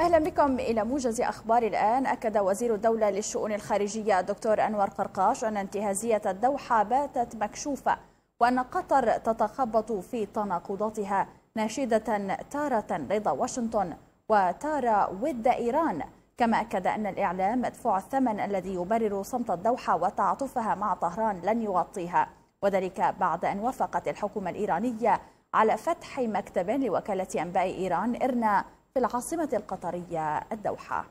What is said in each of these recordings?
أهلا بكم إلى موجز أخبار الآن. أكد وزير الدولة للشؤون الخارجية الدكتور انور قرقاش أن انتهازية الدوحة باتت مكشوفة، وأن قطر تتخبط في تناقضاتها، ناشدة تارة رضا واشنطن وتارة ود إيران. كما أكد أن الإعلام مدفوع الثمن الذي يبرر صمت الدوحة وتعاطفها مع طهران لن يغطيها، وذلك بعد أن وافقت الحكومة الإيرانية على فتح مكتب لوكالة أنباء إيران ارنا في العاصمة القطرية الدوحة.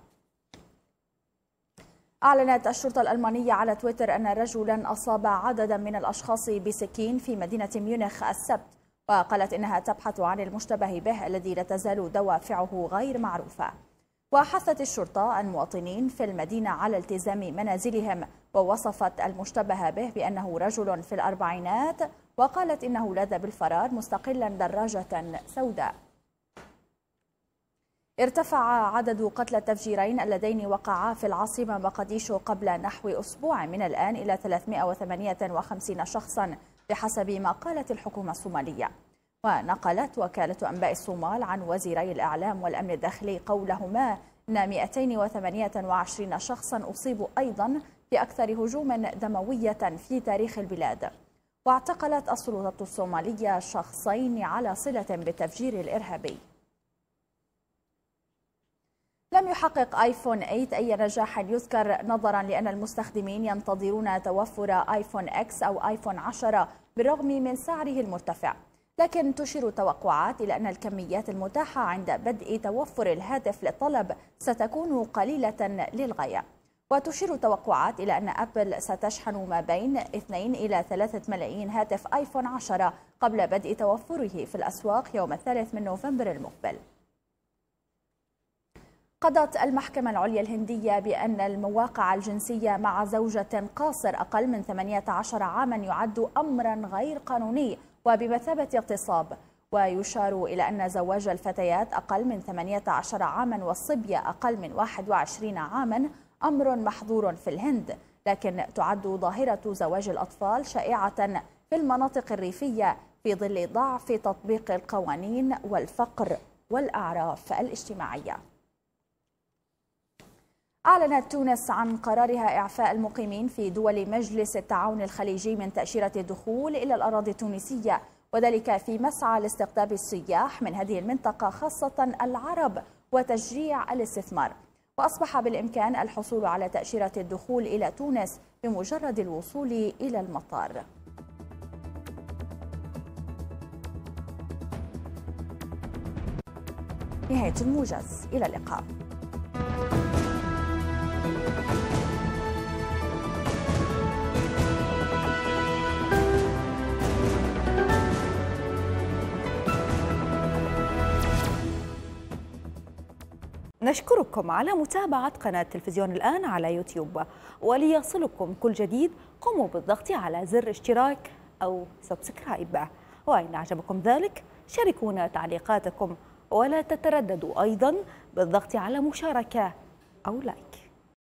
أعلنت الشرطة الألمانية على تويتر أن رجلا أصاب عددا من الأشخاص بسكين في مدينة ميونيخ السبت، وقالت إنها تبحث عن المشتبه به الذي لا تزال دوافعه غير معروفة. وحثت الشرطة المواطنين في المدينة على التزام منازلهم، ووصفت المشتبه به بأنه رجل في الأربعينات، وقالت إنه لاذ بالفرار مستقلا دراجة سوداء. ارتفع عدد قتلى التفجيرين اللذين وقعا في العاصمة مقديشو قبل نحو أسبوع من الآن إلى 358 شخصا بحسب ما قالت الحكومة الصومالية. ونقلت وكالة أنباء الصومال عن وزيري الإعلام والأمن الداخلي قولهما أن 228 شخصا أصيبوا أيضا في أكثر هجوم دموية في تاريخ البلاد. واعتقلت السلطات الصومالية شخصين على صلة بالتفجير الإرهابي. لم يحقق ايفون 8 أي نجاح يذكر، نظرا لأن المستخدمين ينتظرون توفر ايفون اكس أو ايفون 10 بالرغم من سعره المرتفع، لكن تشير توقعات إلى أن الكميات المتاحة عند بدء توفر الهاتف للطلب ستكون قليلة للغاية. وتشير توقعات إلى أن ابل ستشحن ما بين 2 إلى 3 ملايين هاتف ايفون 10 قبل بدء توفره في الأسواق يوم 3 نوفمبر المقبل. قضت المحكمة العليا الهندية بأن المواقعة الجنسية مع زوجة قاصر أقل من 18 عاما يعد أمرا غير قانوني وبمثابة اغتصاب. ويشار إلى أن زواج الفتيات أقل من 18 عاما والصبية أقل من 21 عاما أمر محظور في الهند، لكن تعد ظاهرة زواج الأطفال شائعة في المناطق الريفية في ظل ضعف تطبيق القوانين والفقر والأعراف الاجتماعية. أعلنت تونس عن قرارها إعفاء المقيمين في دول مجلس التعاون الخليجي من تأشيرة الدخول إلى الأراضي التونسية، وذلك في مسعى لاستقطاب السياح من هذه المنطقة خاصة العرب وتشجيع الاستثمار. وأصبح بالإمكان الحصول على تأشيرة الدخول إلى تونس بمجرد الوصول إلى المطار. نهاية الموجز، إلى اللقاء. نشكركم على متابعة قناة تلفزيون الآن على يوتيوب، وليصلكم كل جديد قوموا بالضغط على زر اشتراك أو سبسكرايب، وإن أعجبكم ذلك شاركونا تعليقاتكم، ولا تترددوا أيضا بالضغط على مشاركة أو لايك.